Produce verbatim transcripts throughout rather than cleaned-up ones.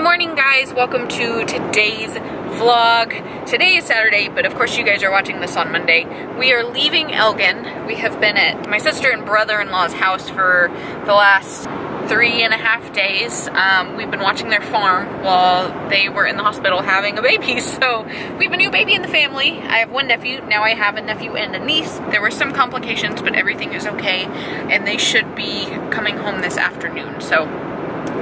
Good morning, guys. Welcome to today's vlog. Today is Saturday, but of course you guys are watching this on Monday. We are leaving Elgin. We have been at my sister and brother-in-law's house for the last three and a half days. Um, we've been watching their farm while they were in the hospital having a baby. So we have a new baby in the family. I have one nephew. Now I have a nephew and a niece. There were some complications, but everything is okay. And they should be coming home this afternoon. So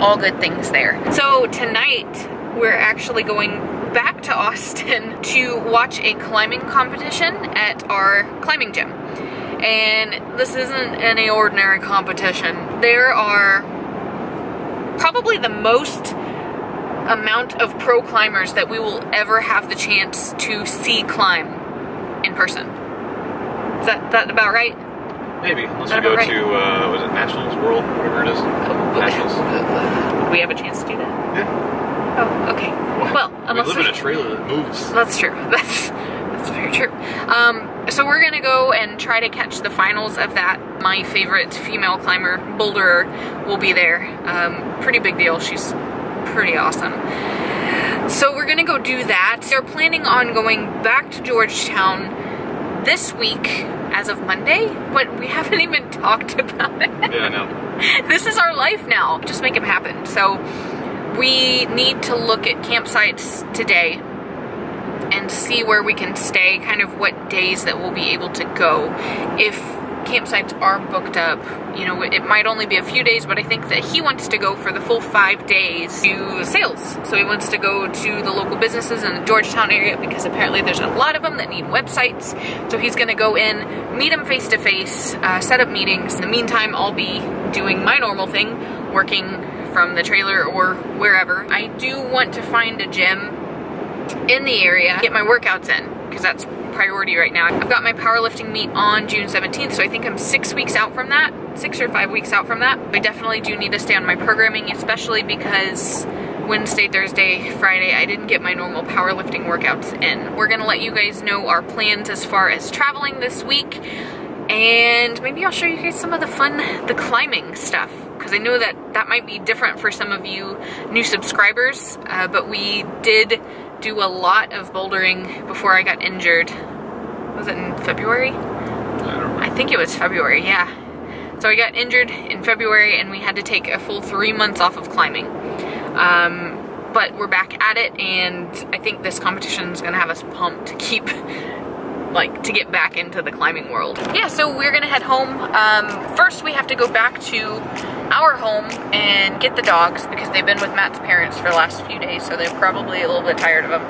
all good things there. So tonight we're actually going back to Austin to watch a climbing competition at our climbing gym. And this isn't any ordinary competition. There are probably the most amount of pro climbers that we will ever have the chance to see climb in person. Is that, that about right? Maybe, unless we go right. to, uh, was it Nationals, World, whatever it is, Nationals. Would we have a chance to do that? Yeah. Oh, okay. Well, well unless we live we, in a trailer that moves. That's true. That's, that's very true. Um, so we're going to go and try to catch the finals of that. My favorite female climber, boulderer, will be there. Um, pretty big deal. She's pretty awesome. So we're going to go do that. They're planning on going back to Georgetown this week. As of Monday, but we haven't even talked about it. Yeah, I know. This is our life now. Just make it happen. So we need to look at campsites today and see where we can stay, kind of what days that we'll be able to go. If campsites are booked up, you know, it might only be a few days, but I think that he wants to go for the full five days to sales. So he wants to go to the local businesses in the Georgetown area because apparently there's a lot of them that need websites. So he's going to go in, meet them face to face, uh, set up meetings. In the meantime, I'll be doing my normal thing, working from the trailer or wherever. I do want to find a gym in the area, get my workouts in, because that's priority right now. I've got my powerlifting meet on June seventeenth, so I think I'm six weeks out from that, six or five weeks out from that. I definitely do need to stay on my programming, especially because Wednesday, Thursday, Friday, I didn't get my normal powerlifting workouts in. We're gonna let you guys know our plans as far as traveling this week, and maybe I'll show you guys some of the fun, the climbing stuff, because I know that that might be different for some of you new subscribers, uh, but we did do a lot of bouldering before I got injured. Was it in February? I don't know. I think it was February, yeah. So I got injured in February and we had to take a full three months off of climbing. Um, but we're back at it, and I think this competition is gonna have us pumped to keep, like, to get back into the climbing world. Yeah, so we're gonna head home. Um, first we have to go back to our home and get the dogs because they've been with Matt's parents for the last few days, so they're probably a little bit tired of them.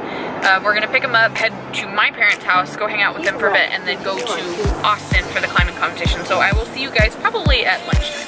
Uh, we're gonna pick them up, head to my parents' house, go hang out with them for a bit, and then go to Austin for the climbing competition. So I will see you guys probably at lunchtime.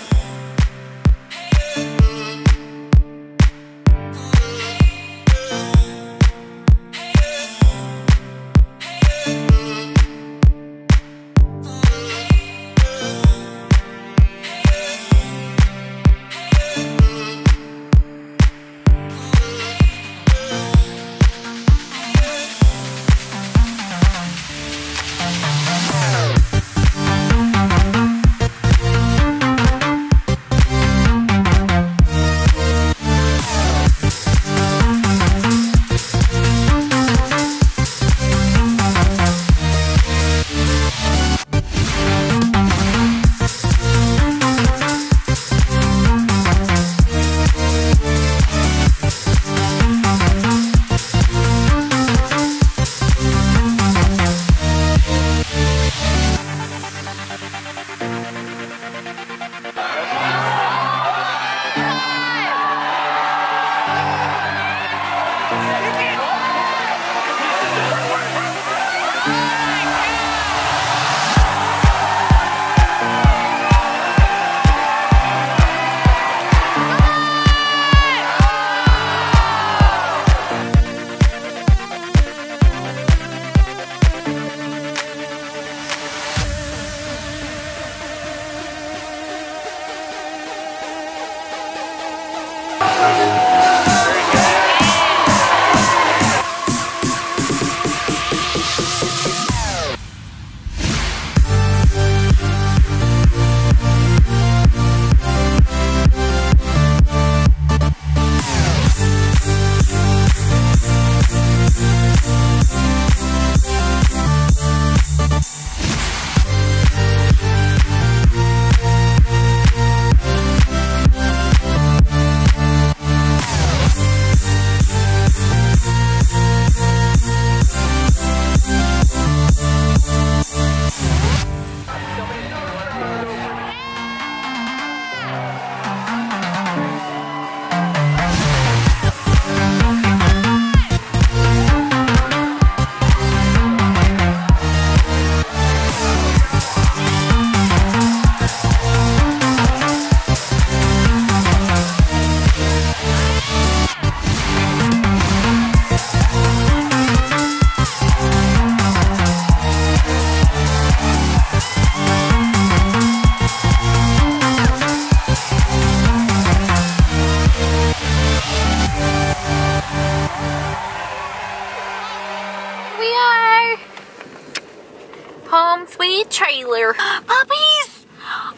home sweet trailer. Puppies!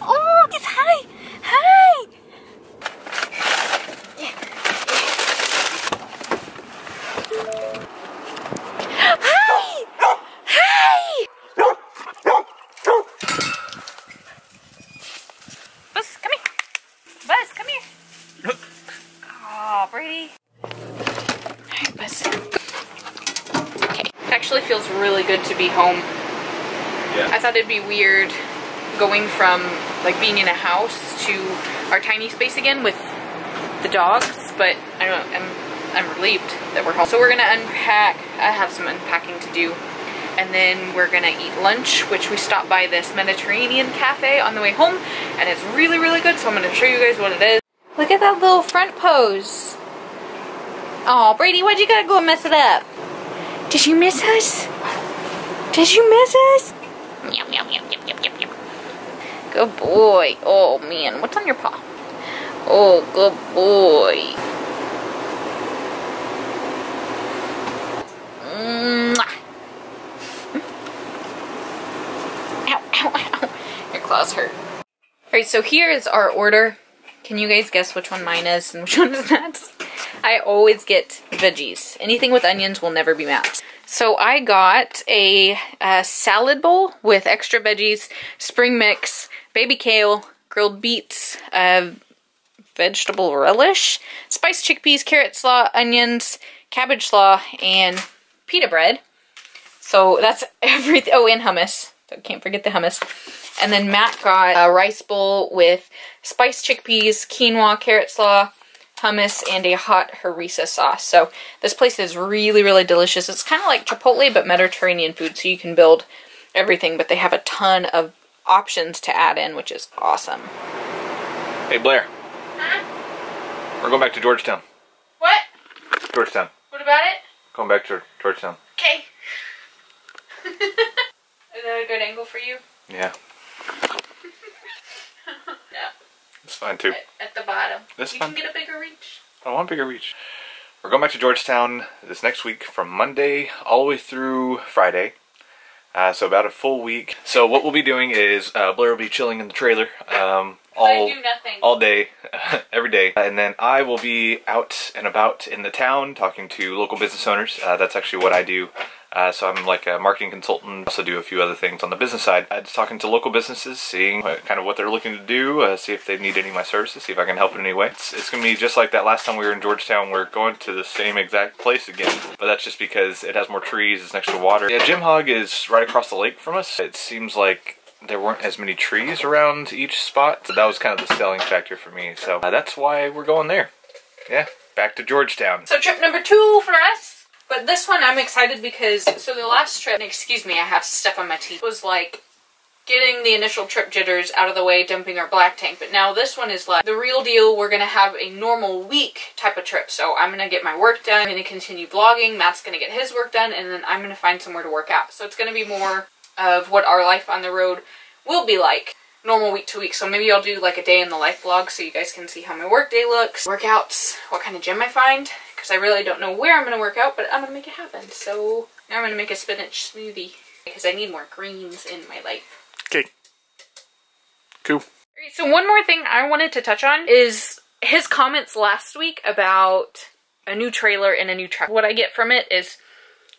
Oh, it's hey! Hey! Feels really good to be home. Yeah. I thought it'd be weird going from like being in a house to our tiny space again with the dogs, but I don't know, I'm, I'm relieved that we're home. So we're gonna unpack. I have some unpacking to do, and then we're gonna eat lunch, which we stopped by this Mediterranean cafe on the way home, and it's really really good, so I'm gonna show you guys what it is. Look at that little front pose. Oh, Brady, why'd you gotta go and mess it up? Did you miss us? Did you miss us? Yum, yum, yum, yum, yum, yum, yum. Good boy. Oh, man. What's on your paw? Oh, good boy. Mwah. Ow, ow, ow. Your claws hurt. Alright, so here is our order. Can you guys guess which one mine is and which one is not? I always get veggies. Anything with onions will never be matched. So I got a, a salad bowl with extra veggies, spring mix, baby kale, grilled beets, uh, vegetable relish, spiced chickpeas, carrot slaw, onions, cabbage slaw, and pita bread. So that's everything. Oh, and hummus. So can't forget the hummus. And then Matt got a rice bowl with spiced chickpeas, quinoa, carrot slaw, hummus, and a hot harissa sauce. So this place is really, really delicious. It's kind of like Chipotle, but Mediterranean food, so you can build everything, but they have a ton of options to add in, which is awesome. Hey, Blair. Huh? We're going back to Georgetown. What? Georgetown. What about it? Going back to Georgetown. Okay. Is that a good angle for you? Yeah. Yeah. It's fine too. At, at the bottom. This you fun? Can get a bigger reach. I want a bigger reach. We're going back to Georgetown this next week from Monday all the way through Friday. Uh, so about a full week. So what we'll be doing is uh, Blair will be chilling in the trailer um, all, I do nothing. all day, every day. And then I will be out and about in the town talking to local business owners. Uh, that's actually what I do. Uh, so I'm like a marketing consultant, also do a few other things on the business side. I'm just talking to local businesses, seeing what, kind of what they're looking to do, uh, see if they need any of my services, see if I can help in any way. It's, it's going to be just like that last time we were in Georgetown. We're going to the same exact place again, but that's just because it has more trees, it's next to water. Yeah, Jim Hogg is right across the lake from us. It seems like there weren't as many trees around each spot, so that was kind of the selling factor for me, so uh, that's why we're going there. Yeah, back to Georgetown. So trip number two for us. But this one I'm excited because, so the last trip, excuse me, I have stuff on my teeth, was like getting the initial trip jitters out of the way, dumping our black tank. But now this one is like the real deal. We're going to have a normal week type of trip. So I'm going to get my work done. I'm going to continue vlogging. Matt's going to get his work done. And then I'm going to find somewhere to work out. So it's going to be more of what our life on the road will be like. Normal week to week. So maybe I'll do like a day in the life vlog so you guys can see how my work day looks, workouts, what kind of gym I find. Because I really don't know where I'm going to work out, but I'm going to make it happen. So now I'm going to make a spinach smoothie because I need more greens in my life. Okay. Cool. All right, so one more thing I wanted to touch on is his comments last week about a new trailer and a new truck. What I get from it is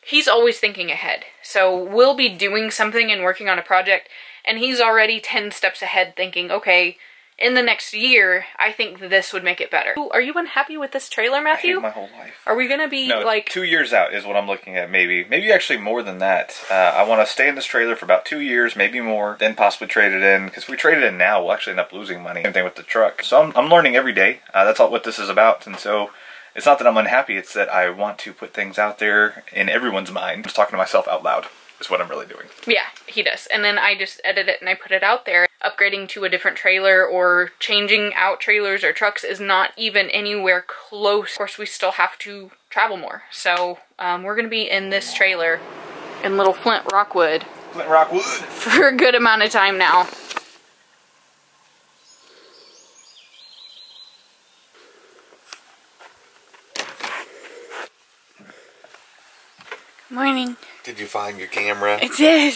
he's always thinking ahead. So we'll be doing something and working on a project, and he's already ten steps ahead thinking, okay, in the next year, I think this would make it better. Are you unhappy with this trailer, Matthew? I hate my whole life. Are we going to be no, like... two years out is what I'm looking at, maybe. Maybe actually more than that. Uh, I want to stay in this trailer for about two years, maybe more, then possibly trade it in. Because if we trade it in now, we'll actually end up losing money. Same thing with the truck. So I'm, I'm learning every day. Uh, that's all what this is about. And so it's not that I'm unhappy. It's that I want to put things out there in everyone's mind. I'm just talking to myself out loud. Is what I'm really doing. Yeah, he does. And then I just edit it and I put it out there. Upgrading to a different trailer or changing out trailers or trucks is not even anywhere close. Of course, we still have to travel more. So um, we're going to be in this trailer in Little Flint Rockwood. Flint Rockwood! For a good amount of time now. Morning. Did you find your camera? I did.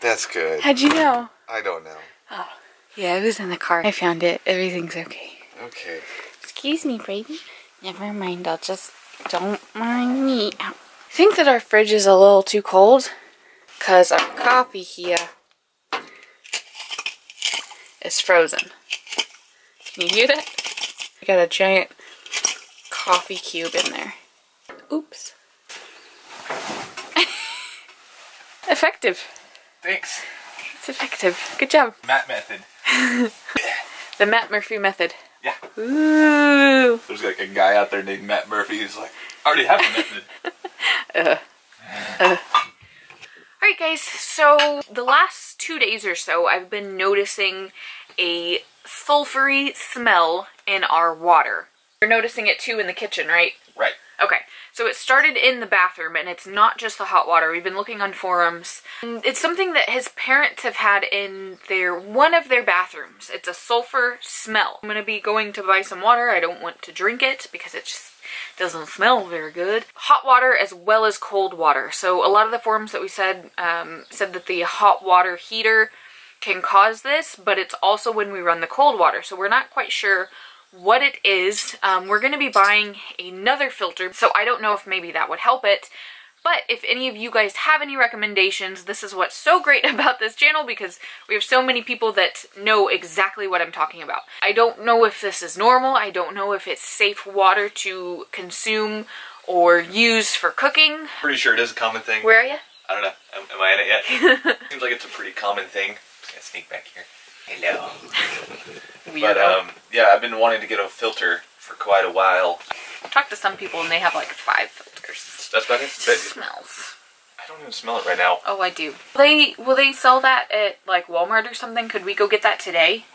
That's good. How'd you know? I don't know. Oh, yeah, it was in the car. I found it. Everything's okay. Okay. Excuse me, baby. Never mind. I'll just... Don't mind me. Ow. I think that our fridge is a little too cold, because our coffee here is frozen. Can you hear that? I got a giant coffee cube in there. Oops. Effective. Thanks. It's effective. Good job. Matt method. The Matt Murphy method. Yeah. Ooh. There's like a guy out there named Matt Murphy who's like, I already have a method. uh, uh. Alright guys, so the last two days or so I've been noticing a sulfury smell in our water. You're noticing it too in the kitchen, right? Right. Okay. So it started in the bathroom, and it's not just the hot water. We've been looking on forums. It's something that his parents have had in their one of their bathrooms. It's a sulfur smell. I'm gonna be going to buy some water. I don't want to drink it because it just doesn't smell very good. Hot water as well as cold water. So a lot of the forums that we said um, said that the hot water heater can cause this, but it's also when we run the cold water. So we're not quite sure what it is. Um, we're going to be buying another filter, so I don't know if maybe that would help it, but if any of you guys have any recommendations, this is what's so great about this channel, because we have so many people that know exactly what I'm talking about. I don't know if this is normal, I don't know if it's safe water to consume or use for cooking. Pretty sure it is a common thing. Where are you? I don't know. Am, am I in it yet? Seems like it's a pretty common thing. I'm just gonna sneak back here. Hello. But um, yeah, I've been wanting to get a filter for quite a while. I talked to some people and they have like five filters. That's about it? It just smells. I don't even smell it right now. Oh, I do. Will they, will they sell that at like Walmart or something? Could we go get that today?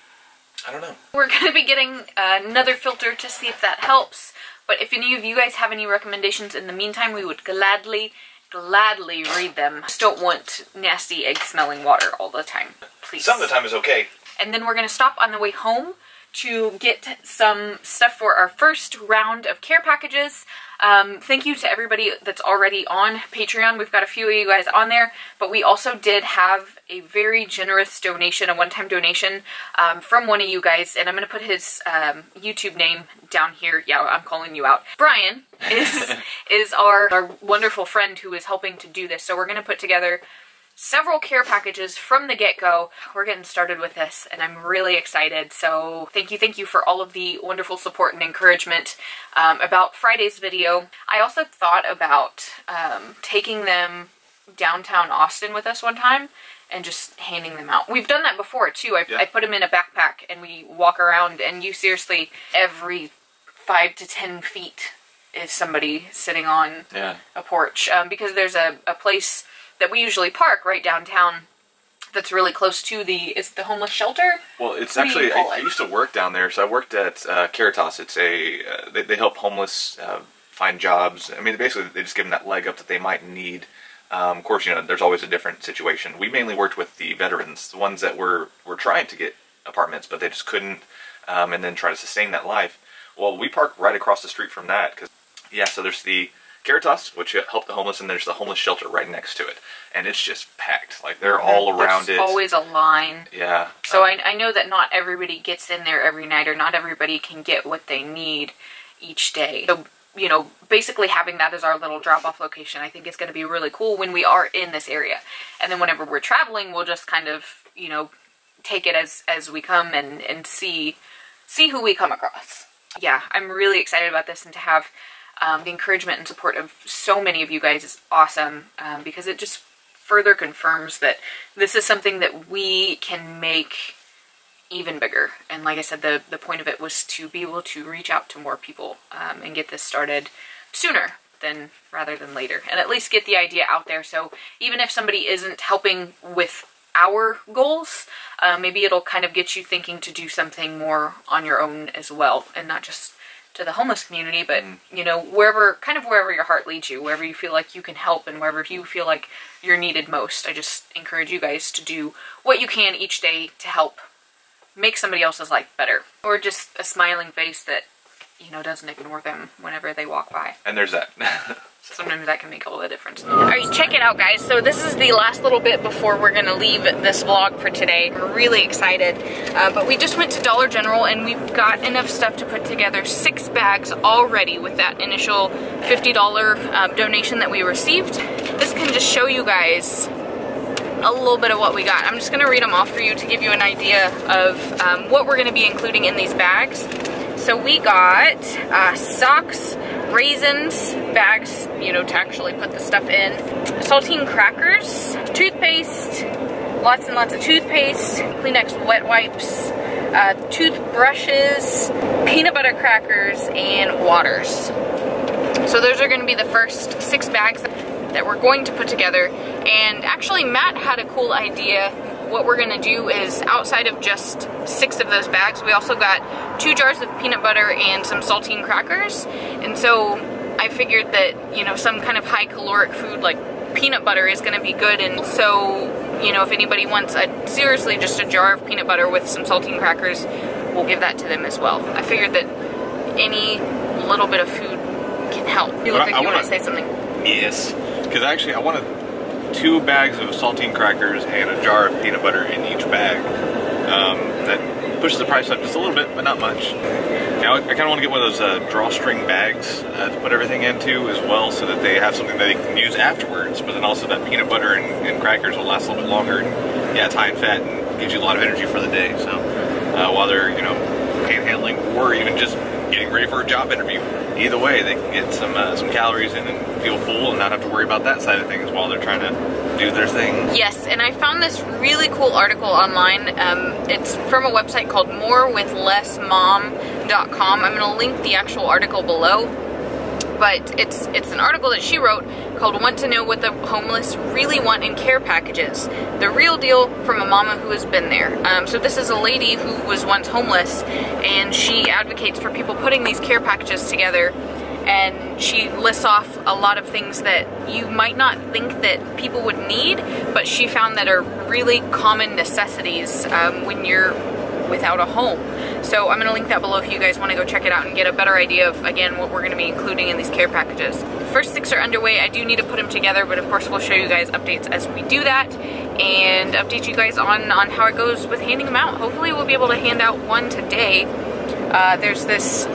I don't know. We're going to be getting another filter to see if that helps. But if any of you guys have any recommendations in the meantime, we would gladly, gladly read them. Just don't want nasty egg smelling water all the time. Please. Some of the time is okay. And then we're gonna stop on the way home to get some stuff for our first round of care packages. Um, thank you to everybody that's already on Patreon. We've got a few of you guys on there, but we also did have a very generous donation, a one-time donation um, from one of you guys, and I'm gonna put his um, YouTube name down here. Yeah, I'm calling you out. Brian is is our, our wonderful friend who is helping to do this. So we're gonna put together several care packages from the get-go. We're getting started with this and I'm really excited. So thank you, thank you for all of the wonderful support and encouragement um, about Friday's video. I also thought about um, taking them downtown Austin with us one time and just handing them out. We've done that before too. I, yeah. I put them in a backpack and we walk around, and you seriously, every five to ten feet is somebody sitting on yeah. a porch um, because there's a, a place that we usually park right downtown that's really close to the, it's the homeless shelter? Well, it's what actually, I, it? I used to work down there, so I worked at uh, Caritas. It's a, uh, they, they help homeless uh, find jobs. I mean, basically, they just give them that leg up that they might need. Um, of course, you know, there's always a different situation. We mainly worked with the veterans, the ones that were, were trying to get apartments, but they just couldn't, um, and then try to sustain that life. Well, we park right across the street from that, because, yeah, so there's the Caritas, which help the homeless, and there's the homeless shelter right next to it, and it's just packed. Like, they're all around it. There's always a line. Yeah. So um, I, I know that not everybody gets in there every night, or not everybody can get what they need each day. So, you know, basically having that as our little drop-off location, I think is going to be really cool when we are in this area. And then whenever we're traveling, we'll just kind of, you know, take it as, as we come and, and see, see who we come across. Yeah, I'm really excited about this, and to have Um, the encouragement and support of so many of you guys is awesome, um, because it just further confirms that this is something that we can make even bigger. And like I said, the, the point of it was to be able to reach out to more people um, and get this started sooner than rather than later, and at least get the idea out there. So even if somebody isn't helping with our goals, uh, maybe it'll kind of get you thinking to do something more on your own as well, and not just to the homeless community, but, you know, wherever, kind of wherever your heart leads you, wherever you feel like you can help, and wherever you feel like you're needed most. I just encourage you guys to do what you can each day to help make somebody else's life better, or just a smiling face that, you know, doesn't ignore them whenever they walk by. And there's that. sometimes that can make all the difference. All right, check it out, guys. So this is the last little bit before we're gonna leave this vlog for today. We're really excited, uh, but we just went to Dollar General and we've got enough stuff to put together six bags already with that initial fifty dollar um, donation that we received. This can just show you guys a little bit of what we got. I'm just gonna read them off for you to give you an idea of um, what we're gonna be including in these bags. So we got uh, socks, raisins, bags, you know, to actually put the stuff in, saltine crackers, toothpaste, lots and lots of toothpaste, Kleenex wet wipes, uh, toothbrushes, peanut butter crackers, and waters. So those are gonna be the first six bags that we're going to put together. And actually Matt had a cool idea. What we're gonna do is, outside of just six of those bags, we also got two jars of peanut butter and some saltine crackers. And so I figured that, you know, some kind of high caloric food like peanut butter is gonna be good. And so, you know, if anybody wants a, seriously just a jar of peanut butter with some saltine crackers, we'll give that to them as well. I figured that any little bit of food can help. You look like you want to say something. Yes, because actually I want to two bags of saltine crackers and a jar of peanut butter in each bag. Um, that pushes the price up just a little bit, but not much. Now, I kind of want to get one of those uh, drawstring bags uh, to put everything into as well, so that they have something that they can use afterwards, but then also that peanut butter and, and crackers will last a little bit longer. And, yeah, it's high in fat and gives you a lot of energy for the day. So uh, while they're, you know, panhandling or even just getting ready for a job interview, either way, they can get some uh, some calories in and feel full and not have to worry about that side of things while they're trying to do their thing. Yes, and I found this really cool article online. Um, it's from a website called more with less mom dot com. I'm gonna link the actual article below. But it's it's an article that she wrote called "Want to Know What the Homeless Really Want in Care Packages: The Real Deal from a Mama Who Has Been There." Um, so this is a lady who was once homeless, and she advocates for people putting these care packages together. And she lists off a lot of things that you might not think that people would need, but she found that are really common necessities um, when you're without a home. So I'm gonna link that below if you guys wanna go check it out and get a better idea of, again, what we're gonna be including in these care packages. The first six are underway. I do need to put them together, but of course we'll show you guys updates as we do that and update you guys on, on how it goes with handing them out. Hopefully we'll be able to hand out one today. Uh, there's this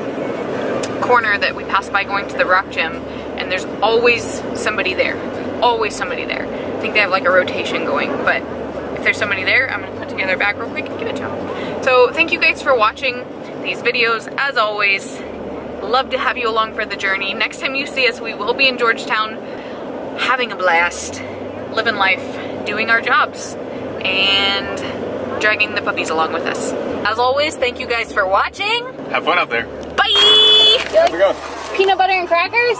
corner that we passed by going to the rock gym, and there's always somebody there. Always somebody there. I think they have like a rotation going, but if there's somebody there, I'm gonna put together a bag real quick and give it to them. So thank you guys for watching these videos. As always, love to have you along for the journey. Next time you see us, we will be in Georgetown, having a blast, living life, doing our jobs, and dragging the puppies along with us. As always, thank you guys for watching. Have fun out there. Bye! How's it going? Peanut butter and crackers?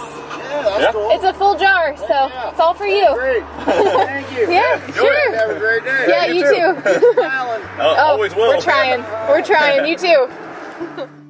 Yeah, that's yeah. Cool. It's a full jar, so oh, yeah. It's all for you. Great. Thank you. Yeah, yeah, sure. Have a great day. Yeah, yeah you, you too. too. uh, oh, always will. We're trying. We're trying. You too.